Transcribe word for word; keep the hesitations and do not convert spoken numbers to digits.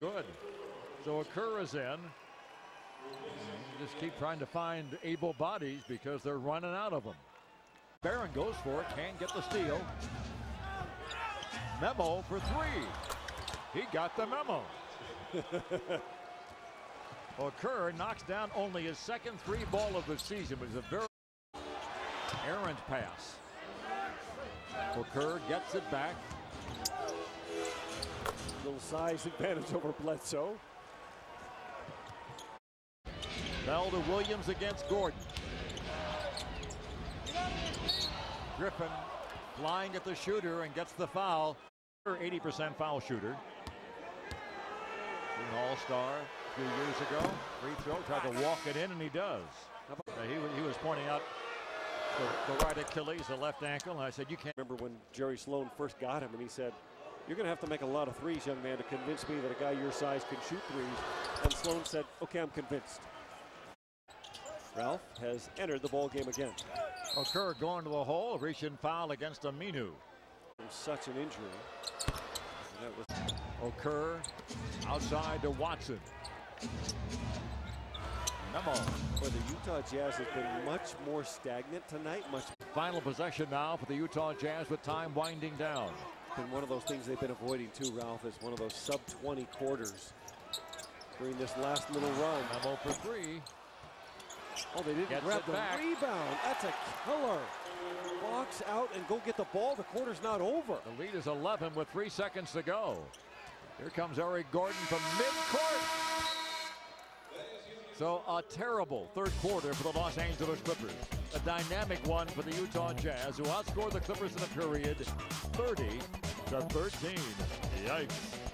Good. So Okur is in. You just keep trying to find able bodies because they're running out of them. Baron goes for it, can't get the steal. Memo for three. He got the memo. Okur knocks down only his second three ball of the season, but it's a very errant pass. Okur gets it back. Little size advantage over Bledsoe. Bell to Williams against Gordon. Griffin flying at the shooter and gets the foul. eighty percent foul shooter. An all-star a few years ago. Free throw, tried to walk it in, and he does. He, he was pointing out the, the right Achilles, the left ankle, and I said, you can't. Remember when Jerry Sloan first got him, and he said, you're going to have to make a lot of threes, young man, to convince me that a guy your size can shoot threes. And Sloan said, okay, I'm convinced. Ralph has entered the ball game again. Okur going to the hole, reaching foul against Aminu. Such an injury. That was Okur outside to Watson. Memo. But the Utah Jazz has been much more stagnant tonight. Much Final possession now for the Utah Jazz with time winding down. Been one of those things they've been avoiding too, Ralph, is one of those sub twenty quarters during this last little run. Memo for three. Oh, they didn't grab the back. Rebound. That's a killer. Box out and go get the ball. The quarter's not over. The lead is eleven with three seconds to go. Here comes Eric Gordon from midcourt. So a terrible third quarter for the Los Angeles Clippers. A dynamic one for the Utah Jazz, who outscored the Clippers in a period thirty to thirteen. Yikes.